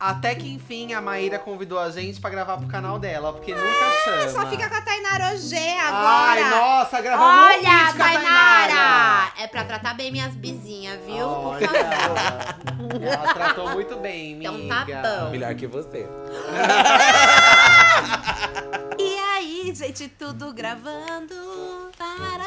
Até que enfim a Maíra convidou a gente pra gravar pro canal dela, porque nunca chama. Só fica com a Thaynara OG agora. Ai, nossa, gravou muito com a Thaynara. É pra tratar bem minhas bizinhas, viu? Olha, por favor. Ela tratou muito bem, amiga. Então tá bom. Melhor que você. E aí, gente, tudo gravando. Para.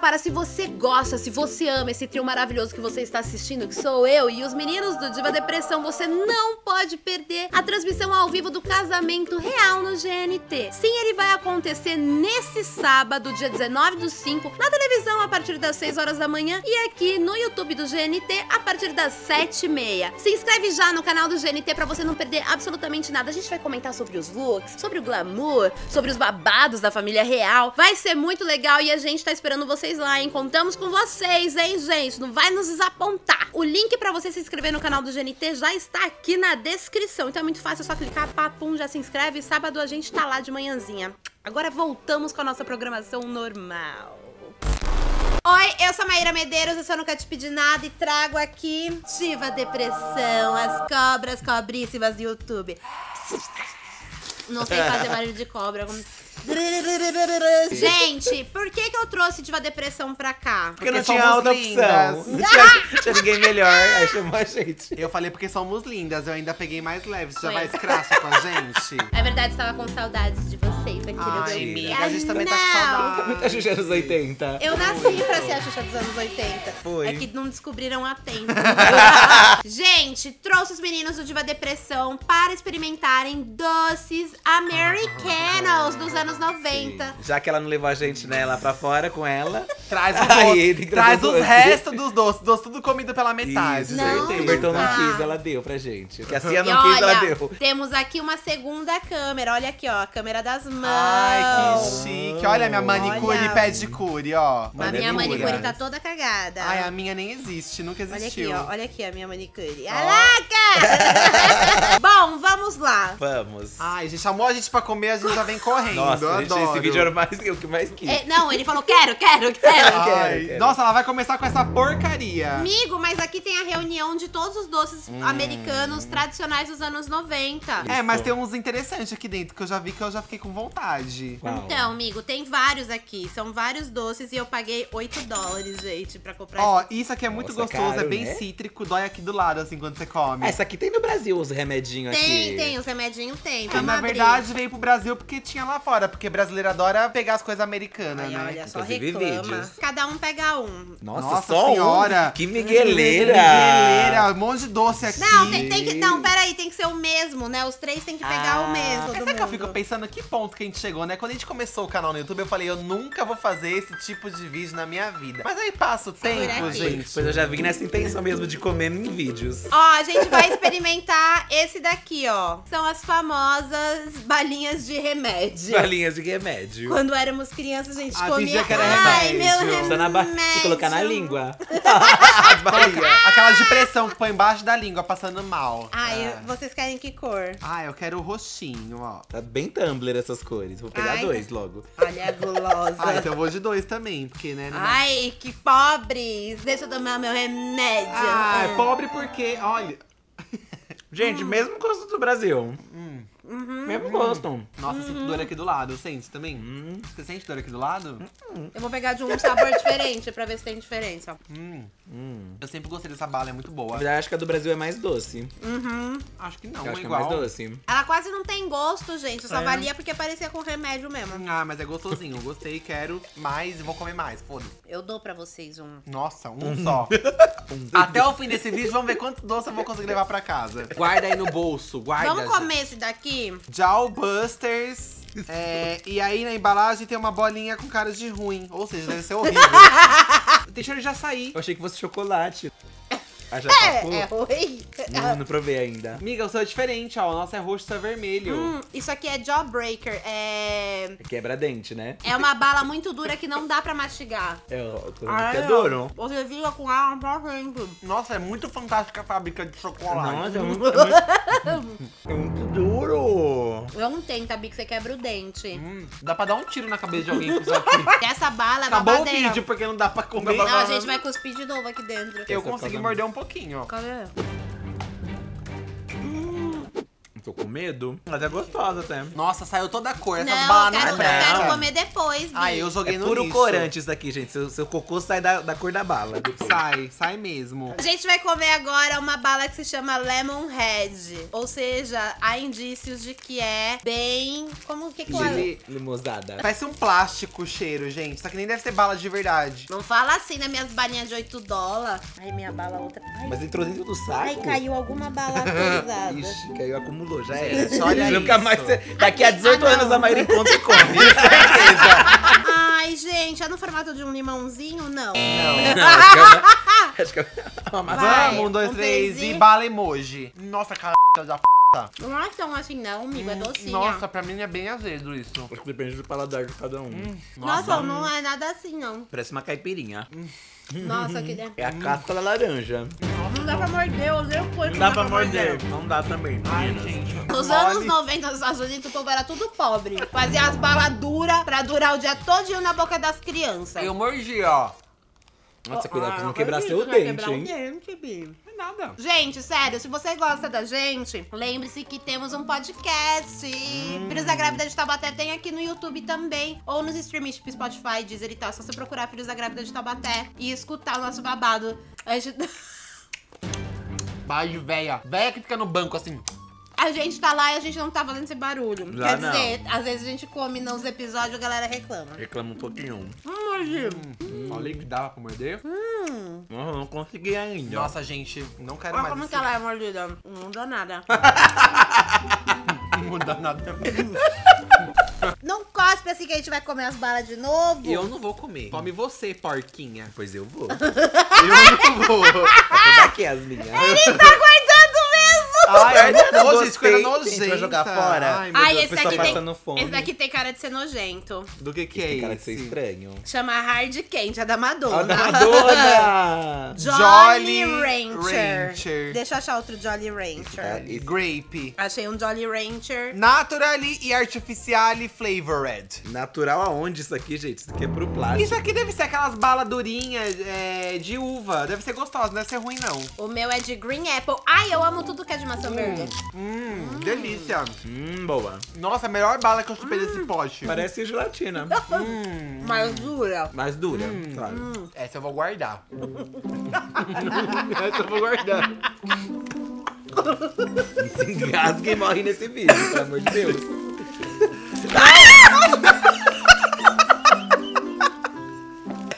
Para, se você gosta, se você ama esse trio maravilhoso que você está assistindo, que sou eu e os meninos do Diva Depressão, você não pode perder a transmissão ao vivo do Casamento Real no GNT. Sim, ele vai acontecer nesse sábado, dia 19/5, na televisão a partir das 6 horas da manhã e aqui no YouTube do GNT a partir das 7h30. Se inscreve já no canal do GNT pra você não perder absolutamente nada. A gente vai comentar sobre os looks, sobre o glamour, sobre os babados da família real. Vai ser muito legal e a gente tá esperando vocês lá, hein? Contamos com vocês, hein, gente? Não vai nos desapontar. O link pra você se inscrever no canal do GNT já está aqui na descrição. Então é muito fácil, é só clicar, papum, já se inscreve. Sábado a gente tá lá de manhãzinha. Agora voltamos com a nossa programação normal. Oi, eu sou a Maíra Medeiros, eu sou Nunca Te Pedi Nada e trago aqui Diva Depressão, as cobras cobríssimas do YouTube. Não sei fazer barulho de cobra, como... Gente, por que eu trouxe Diva Depressão pra cá? Porque não tinha outra opção. Não tinha ninguém melhor, aí chamou a gente. Eu falei porque somos lindas, eu ainda peguei mais leve. Você já vai escracha com a gente? É verdade, estava com saudades de vocês aqui no Brasil. A gente também tá com saudades. Muita Xuxa dos 80. Eu nasci pra ser a Xuxa dos anos 80. Foi. É que não descobriram a tempo. Gente, trouxe os meninos do Diva Depressão para experimentarem doces americanos dos anos 90. Sim. Já que ela não levou a gente, né, lá pra fora com ela, traz os doces, traz os restos dos doces, tudo comido pela metade. O Bertão não quis, ela deu pra gente. Que a Cia não quis, ela deu. Temos aqui uma segunda câmera, olha aqui, ó, a câmera das mãos. Ai, que chique. Olha a minha manicure e pedicure, ó. A minha manicure tá toda cagada. Ai, a minha nem existe, nunca existiu. Olha aqui, ó, olha aqui a minha manicure. Caraca! Bom, vamos lá. Vamos. Ai, gente, chamou a gente pra comer, a gente já vem correndo. Nossa, gente, esse vídeo era o que mais quis. É, não, ele falou, quero. Ai, quero. Nossa, ela vai começar com essa porcaria. Amigo, mas aqui tem a reunião de todos os doces americanos tradicionais dos anos 90. Isso. É, mas tem uns interessantes aqui dentro, que eu já vi que eu já fiquei com vontade. Uau. Então, amigo, tem vários aqui. São vários doces e eu paguei $8, gente, pra comprar. Ó, isso aqui é muito gostoso, caro, é bem cítrico, dói aqui do lado, assim, quando você come. Essa aqui tem no Brasil, os remedinhos aqui. Tem, os remedinhos tem. Vamos na verdade, veio pro Brasil porque tinha lá fora, porque brasileiro adora pegar as coisas americanas, né? Olha, só reclama. Vídeos. Cada um pega um. Nossa só senhora! Que migueleira! Um monte de doce aqui. Não, não, peraí, tem que ser o mesmo, né? Os três tem que pegar o mesmo. Sabe que eu fico pensando que ponto que a gente chegou, né? Quando a gente começou o canal no YouTube, eu falei, eu nunca vou fazer esse tipo de vídeo na minha vida. Mas aí passa o tempo, gente. Pois eu já vim nessa intenção mesmo de comer em vídeos. Ó, a gente vai experimentar esse daqui, ó. São as famosas balinhas de remédio. Balinhas de remédio. Quando éramos crianças, a gente comia. Que era remédio. E colocar na língua. Aquela de pressão que põe embaixo da língua, passando mal. Vocês querem que cor? Eu quero o roxinho, ó. Tá bem Tumblr essas cores. Vou pegar dois logo. Olha a gulosa. Então eu vou de dois também, porque, né? Ai, que pobres! Deixa eu tomar meu remédio. Pobre porque, olha. Gente, mesmo gosto do Brasil. Mesmo gostam. Nossa, sinto dor aqui do lado. Sente também? Você sente dor aqui do lado? Eu vou pegar de um sabor diferente pra ver se tem diferença. Eu sempre gostei dessa bala, é muito boa. Eu acho que a do Brasil é mais doce. Acho que não, acho igual. Que é mais doce. Ela quase não tem gosto, gente. Eu só valia porque parecia com remédio mesmo. Mas é gostosinho. Eu gostei, quero mais e vou comer mais. Foda-se. Eu dou pra vocês um. Nossa, um só. Até o fim desse vídeo, vamos ver quantos doces eu vou conseguir levar pra casa. Guarda aí no bolso, guarda. Vamos comer esse daqui. Jawbusters. E aí na embalagem tem uma bolinha com cara de ruim. Ou seja, deve ser horrível. Deixa ele já sair. Eu achei que fosse chocolate. Ah, já sacou? É ruim. Não provei ainda. Amiga, o seu é diferente, ó. O nosso é roxo, o seu é vermelho. Isso aqui é jawbreaker. É... quebra-dente, né? É uma bala muito dura que não dá pra mastigar. É, eu tô até duro. Você fica com ela pra dentro. Nossa, é muito fantástica a fábrica de chocolate. Nossa, é muito duro. Eu não tenho, Tabi, que você quebra o dente. Dá pra dar um tiro na cabeça de alguém com isso aqui. Essa bala é babadeira. Acabou o vídeo, porque não dá pra comer. Não, a gente vai cuspir de novo aqui dentro. Eu consegui morder um pouquinho, ó. Cadê? Tô com medo. Mas é gostosa até. Nossa, saiu toda a cor. Essas bananas. Eu quero comer depois, bicho. Ah, eu joguei no lixo. É puro corante isso daqui, gente. Seu cocô sai da cor da bala. Sai mesmo. A gente vai comer agora uma bala que se chama Lemon Head. Ou seja, há indícios de que é bem... Como que é? Limosada. Parece um plástico o cheiro, gente. Só que nem deve ser bala de verdade. Não fala assim nas minhas balinhas de $8. Ai, minha bala outra. Ai, mas entrou dentro do saco. Ai, caiu alguma bala pesada. Ixi, caiu acumulado. Já é. Olha aí. Nunca mais. Daqui a 18 anos a Maíra encontra e come. Ai, gente, é no formato de um limãozinho? Não. Acho que é uma maçã. Vamos, 1, 2, 3 e bala emoji. Nossa, cara da p. Não é tão assim, não, amigo. É docinha. Nossa, pra mim é bem azedo isso. Acho que depende do paladar de cada um. Nossa, não é nada assim, não. Parece uma caipirinha. Nossa, que delícia. É a casca da laranja. Não dá pra morder, eu odeio coisa. Não dá pra morder. Não dá também. Ai, gente. Nos anos 90, nos Estados Unidos, o povo era tudo pobre. Fazia as balas duras pra durar o dia todinho na boca das crianças. Eu mordi, ó. Nossa, cuidado pra não quebrar seu dente, hein? Nada. Gente, sério, se você gosta da gente, lembre-se que temos um podcast. Filhos da Grávida de Taubaté tem aqui no YouTube também. Ou nos streamings tipo Spotify, Deezer e tal. É só você procurar Filhos da Grávida de Taubaté e escutar o nosso babado. Bala de véia. Véia que fica no banco assim. A gente tá lá e a gente não tá fazendo esse barulho. Já Quer dizer, às vezes a gente come nos episódios e a galera reclama. Reclama um pouquinho. Falei que dava pra morder. Nossa, não consegui ainda. Nossa, gente, não quero mais. Como que ela é mordida? Não muda nada. Não muda nada. Não cospe assim que a gente vai comer as balas de novo. Eu não vou comer. Come você, porquinha. Pois eu vou. Eu não vou. Vou dar aqui as minhas. Ele tá guardando mesmo. Ai, isso vai jogar fora. Ai, esse daqui tem fome. Esse daqui tem cara de ser nojento. Do que é isso? Tem cara de ser estranho. Chama Hard Candy, é da Madonna. Jolly Rancher. Deixa eu achar outro Jolly Rancher. Grape. Achei um Jolly Rancher. Naturally e Artificially Flavored. Natural aonde isso aqui, gente? Isso aqui é pro plástico. Isso aqui deve ser aquelas balas durinhas de uva. Deve ser gostosa, não deve ser ruim, não. O meu é de Green Apple. Ai, eu amo tudo que é de maçã verde. Delícia. Boa. Nossa, a melhor bala que eu chupei desse pote. Parece gelatina. Mais dura. Mais dura, claro. Essa eu vou guardar. Essa eu vou guardar. Se engasga e morre nesse vídeo, pelo amor de Deus.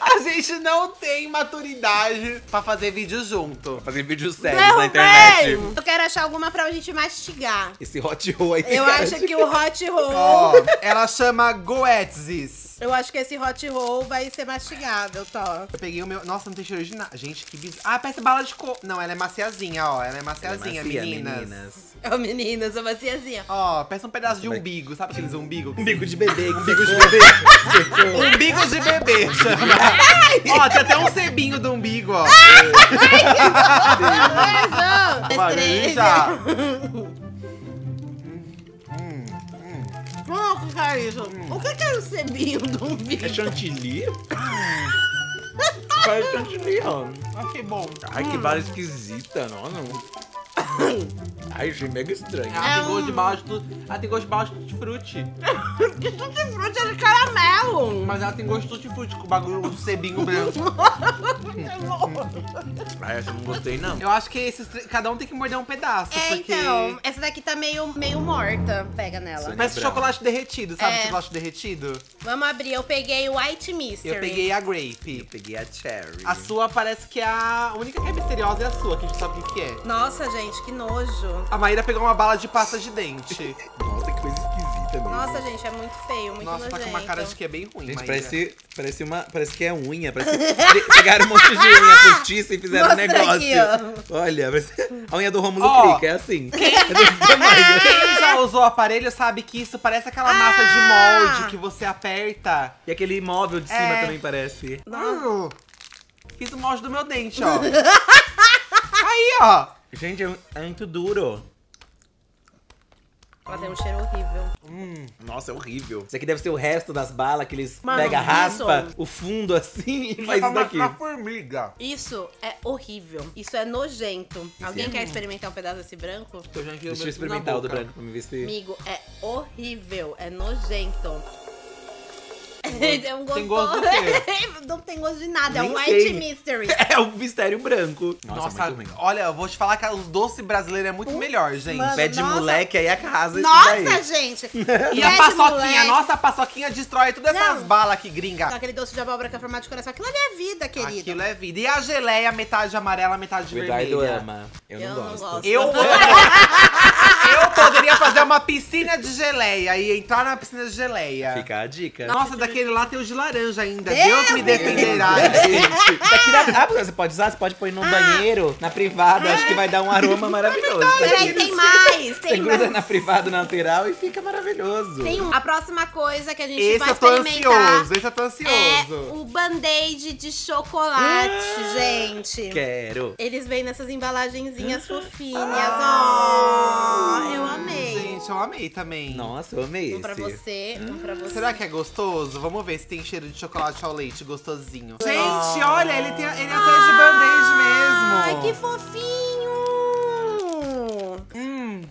A gente não tem maturidade pra fazer vídeo junto. Pra fazer vídeos sérios na internet. Eu quero achar alguma pra gente mastigar. Esse hot roll aí. Eu acho que o hot roll... Ó, ela chama Goetzis. Eu acho que esse hot roll vai ser mastigável, tá? Eu peguei o meu... Nossa, não tem cheiro de nada. Gente, que bizarro. Ah, parece bala de coco. Não, ela é maciazinha, ó. Ela é maciazinha, meninas. Ó, meninas, é maciazinha. Ó, parece um pedaço de umbigo. Sabe aqueles umbigos? Umbigo de bebê. Umbigo de bebê. Umbigo de bebê. Ó, tem até um cebinho do umbigo, ó. Ai, que bom! O que é isso? O que é o cebinho do umbigo? É chantilly? Faz chantilly, ó. Ai, que bom. Ai, que bala esquisita, não. Ai, achei mega estranho. Ela tem gosto de bala de tudo. Ela tem gosto de bala de tutti-frutti. Que tutti-frutti é de caramelo. Mas ela tem gosto de tutti-frutti com o bagulho do cebinho branco. Ai, essa eu não gostei, não. Eu acho que esses cada um tem que morder um pedaço. É, porque... então, essa daqui tá meio morta. Pega nela. Parece chocolate derretido, sabe? Chocolate derretido. Vamos abrir. Eu peguei o White Mystery. Eu peguei a Grape. Eu peguei a Cherry. A sua parece que é a única que é misteriosa é a sua, que a gente sabe o que é. Nossa, gente, que nojo. A Maíra pegou uma bala de pasta de dente. Nossa, que coisa esquisita. mesmo. Nossa, gente, é muito feio, muito nojento. Nossa, tá com uma cara de que é bem ruim, gente, parece que é unha, parece que pegaram um monte de unha postiça e fizeram um negócio. Aqui, olha, a unha do Rômulo Cric, é assim. Quem já usou aparelho sabe que isso parece aquela massa de molde que você aperta. E aquele móvel de cima também parece. Não. Fiz o molde do meu dente, ó. Aí, ó. Gente, é muito duro. Ela tem um cheiro horrível. Nossa, é horrível. Isso aqui deve ser o resto das balas que eles pegam, raspa o fundo assim e faz isso daqui. Uma formiga. Isso é horrível. Isso é nojento. Alguém quer experimentar um pedaço desse branco? Eu já vi. Deixa eu experimentar o do branco pra me ver se... Amigo, é horrível. É nojento. É um gosto... Tem gosto do quê? Não tem gosto de nada, nem é um white mystery. É um mistério branco. Nossa, muito ruim. Olha, eu vou te falar que os doces brasileiros é muito melhor, gente. Mano, pé de moleque aí arrasa isso daí. Nossa, gente! E a paçoquinha, nossa, a paçoquinha destrói todas essas balas aqui, gringa. Aquele doce de abóbora que é formado de coração, aquilo ali é vida, querido. Aquilo é vida. E a geleia, metade amarela, metade vermelha. O Eduardo ama. Eu não gosto. Eu amo. Eu poderia fazer uma piscina de geleia e entrar na piscina de geleia. Fica a dica. Nossa, daquele lá tem o de laranja ainda. Deus me defenderá, gente. Você pode usar, você pode pôr no banheiro, na privada. Acho que vai dar um aroma maravilhoso. Peraí, tem mais. Você gruda na privada, na lateral e fica maravilhoso. Tem um. A próxima coisa que a gente vai experimentar. Esse eu tô ansioso. É o band-aid de chocolate, gente. Quero. Eles vêm nessas embalagenzinhas fofinhas. Oh, eu amei. Gente, eu amei também. Nossa, eu amei esse. Um pra você, um pra você. Será que é gostoso? Vamos ver se tem cheiro de chocolate ao leite gostosinho. Gente, olha, ele é até de band-aid mesmo. Ai, que fofinho!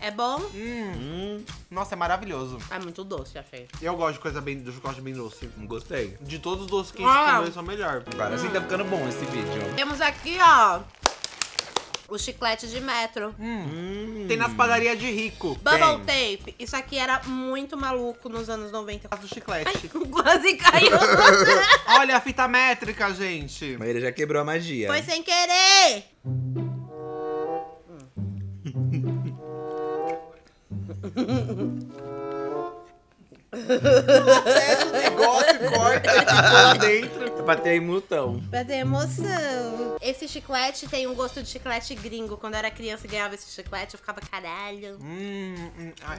É bom? Nossa, é maravilhoso. É muito doce, achei. Eu gosto de coisa bem doce. Gostei. De todos os doces que a gente comeu, são melhor. Agora assim tá ficando bom esse vídeo. Temos aqui, ó, o chiclete de metro. Tem nas padarias de rico. Bubble tape. Isso aqui era muito maluco nos anos 90. Faz o chiclete. Ai, quase caiu. Olha a fita métrica, gente. Mas ele já quebrou a magia. Foi sem querer. O negócio corta lá dentro. Pra ter emoção. Pra ter emoção. Esse chiclete tem um gosto de chiclete gringo. Quando eu era criança e ganhava esse chiclete, eu ficava caralho.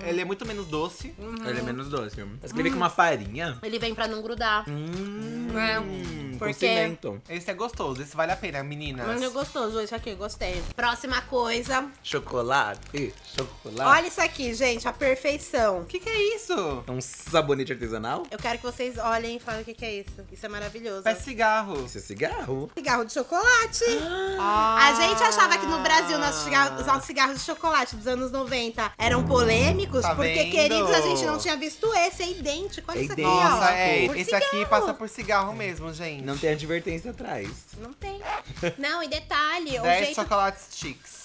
Ele é muito menos doce. Ele é menos doce. Mas que ele vem com uma farinha. Ele vem pra não grudar. Porque cimento. Esse é gostoso, esse vale a pena, meninas. Mas é gostoso esse aqui, gostei. Próxima coisa. Chocolate, chocolate. Olha isso aqui, gente, a perfeição. O que é isso? É um sabonete artesanal? Eu quero que vocês olhem e falem o que é isso. Isso é maravilhoso. É cigarro. Isso é cigarro? Cigarro de chocolate. A gente achava que no Brasil nossos cigarros de chocolate dos anos 90 eram polêmicos. Tá porque, queridos, a gente não tinha visto esse. É idêntico, olha isso aqui, ó. Nossa, esse aqui passa por cigarro mesmo, gente. Não tem advertência atrás. Não tem. Não, e detalhe, 10 chocolate sticks.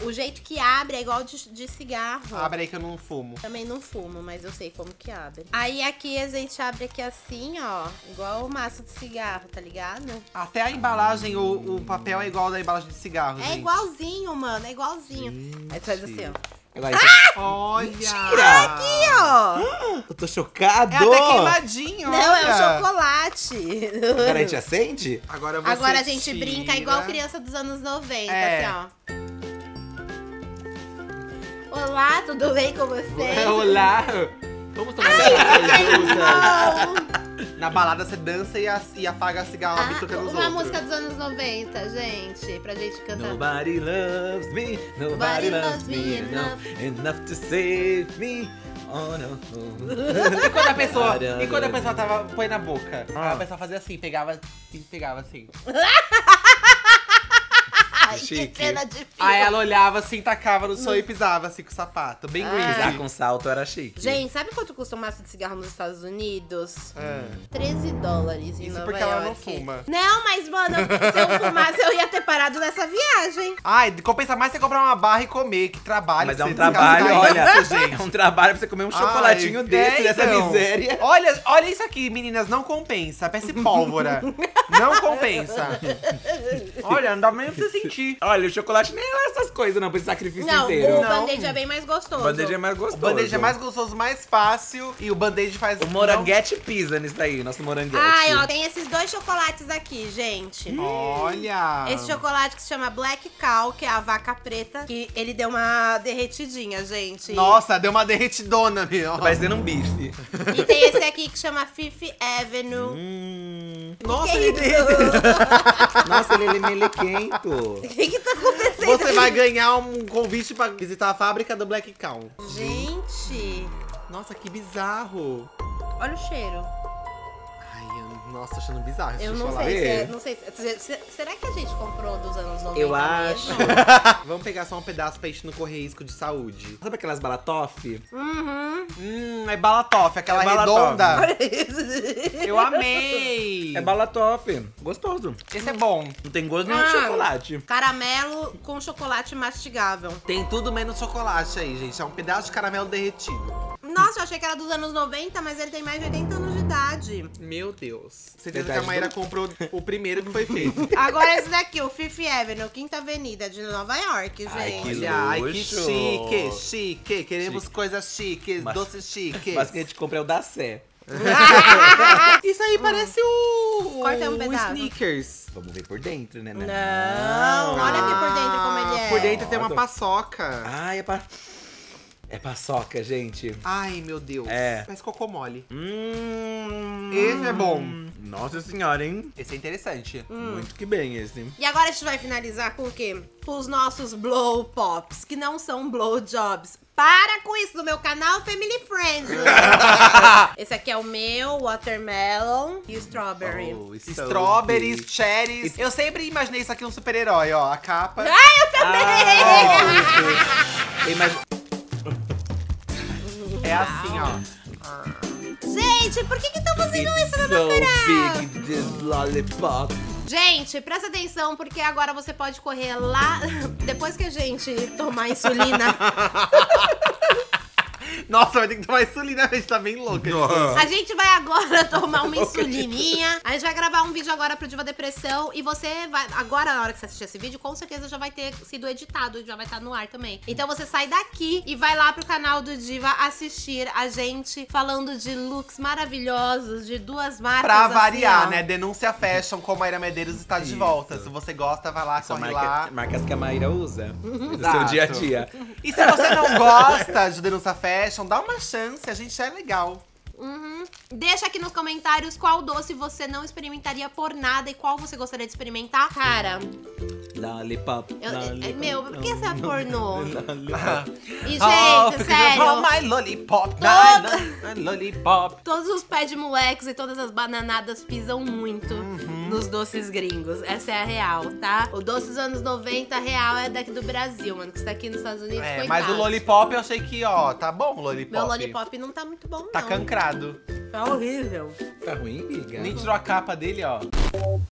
O jeito que abre é igual de cigarro. Abre aí que eu não fumo. Também não fumo, mas eu sei como que abre. Aí aqui a gente abre aqui assim, ó. Igual o maço de cigarro, tá ligado? Até a embalagem, o papel é igual ao da embalagem de cigarro, gente. É igualzinho, mano, é igualzinho. Gente. Aí tu faz assim, ó. Olha! Mentira! Aqui, ó! Eu tô chocado! É até queimadinho, olha. Não, é um chocolate. Agora a gente acende? Agora a gente brinca igual criança dos anos 90, assim, ó. Olá, tudo bem com vocês? Olá! Vamos tomar Na balada você dança e apaga a cigarra tocando os outros. Uma música dos anos 90, gente, pra gente cantar. Nobody loves me, nobody loves me enough to save me. Oh, no, no. E quando a pessoa tava, põe na boca, a pessoa fazia assim, pegava assim. Ai, que pena de fio. Aí ela olhava assim, tacava no sol e pisava assim com o sapato. Bem ruim. Pisar com salto era chique. Gente, sabe quanto custa um maço de cigarro nos Estados Unidos? $13 em Nova York. Isso porque ela não fuma. Não, mas mano, se eu fumasse eu ia ter parado nessa viagem. Ai, compensa mais você comprar uma barra e comer, que trabalho. Mas é um trabalho, olha, gente. É um trabalho pra você comer um chocolatinho dessa miséria. Olha isso aqui, meninas, não compensa. Parece pólvora. Não compensa. Olha, não dá nem pra você sentir. chocolate. Olha, o chocolate nem é essas coisas, não, pra esse sacrifício não, inteiro. Não, o band-aid é bem mais gostoso. O band-aid é mais gostoso. O band-aid é mais gostoso, mais fácil. E o band-aid faz... O moranguete pisa nisso daí, nosso moranguete. Ai, ó, tem esses dois chocolates aqui, gente. Olha! Esse chocolate que se chama Black Cow, que é a vaca preta, que ele deu uma derretidinha, gente. Nossa, deu uma derretidona, meu. Tá parecendo um bife. E tem esse aqui que chama Fifth Avenue. Nossa, ele derreteu. Nossa, ele é melequento. O que que tá acontecendo? Você vai ganhar um convite pra visitar a fábrica do Black Cow. Gente! Nossa, que bizarro. Olha o cheiro. Nossa, tô achando bizarro esse chocolate. Não sei, será que a gente comprou dos anos 90? Eu acho. Vamos pegar só um pedaço pra gente não correr risco de saúde. Sabe aquelas bala toffee? Uhum. É bala toffee, aquela redonda. Eu amei. É bala toffee. Gostoso. Esse é bom. Não tem gosto nenhum de chocolate. Caramelo com chocolate mastigável. Tem tudo menos chocolate aí, gente. É um pedaço de caramelo derretido. Nossa, eu achei que era dos anos 90, mas ele tem mais de 80 anos de idade. Meu Deus. Certeza que a Maíra comprou o primeiro que foi feito. Agora esse daqui, o Fifth Avenue, Quinta Avenida de Nova York, gente. Ai, que chique, chique. Queremos coisas chiques, doces chiques. Mas que a gente compra é o da Sé. Isso aí parece o... Corta um pedaço. O Snickers. Vamos ver por dentro, né? Não, olha aqui por dentro como ele é. Por dentro tem uma paçoca. Ai, é paçoca. É paçoca, gente. Ai, meu Deus. É. Mas cocô mole. Esse é bom. Nossa senhora, hein? Esse é interessante. Muito que bem, esse. E agora a gente vai finalizar com o quê? Com os nossos blow pops, que não são blow jobs. Para com isso do meu canal Family Friends. Esse aqui é o meu, watermelon e strawberry. Oh, strawberries, cherries. Eu sempre imaginei isso aqui um super-herói, ó. A capa. Ai, eu também! Eu imagino... É assim, ó. Gente, por que estão fazendo isso no meu canal? Big, this lollipop. Gente, presta atenção, porque agora você pode correr lá... Depois que a gente tomar insulina... Nossa, vai ter que tomar insulina, a gente tá bem louca. A gente vai agora tomar uma insulininha. A gente vai gravar um vídeo agora pro Diva Depressão. E você vai, agora na hora que você assistir esse vídeo, com certeza já vai ter sido editado, já vai estar no ar também. Então você sai daqui e vai lá pro canal do Diva assistir a gente falando de looks maravilhosos, de duas marcas. Pra variar, assim, né? Denúncia Fashion, com a Maíra Medeiros está de volta. Se você gosta, vai lá, corre lá. Marcas que a Maíra usa no seu dia a dia. E se você não gosta de Denúncia Fashion, dá uma chance, a gente é legal. Deixa aqui nos comentários qual doce você não experimentaria por nada e qual você gostaria de experimentar. Cara... Lollipop, lollipop. Meu, por que essa pornô? E, gente, sério. My lollipop, my lollipop. Todos os pés de moleques e todas as bananadas pisam muito nos doces gringos. Essa é a real, tá? O doce dos anos 90 real é daqui do Brasil, mano. Que isso daqui nos Estados Unidos, coitado. Mas o lollipop eu achei que, ó, tá bom o lollipop. Meu lollipop não tá muito bom, não. Tá cancrado. Tá horrível. Tá ruim, amiga? Nem tirou a capa dele, ó.